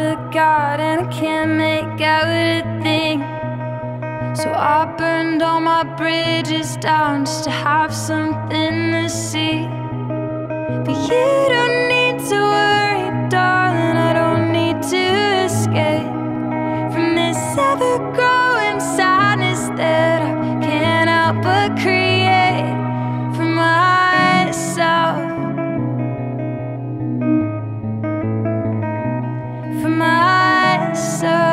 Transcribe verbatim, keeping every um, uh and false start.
a god and I can't make out a thing. So I burned all my bridges down just to have something to see. But you don't need to worry, darling, I don't need to escape from this ever-growing sadness that I can't help but create for myself. For myself.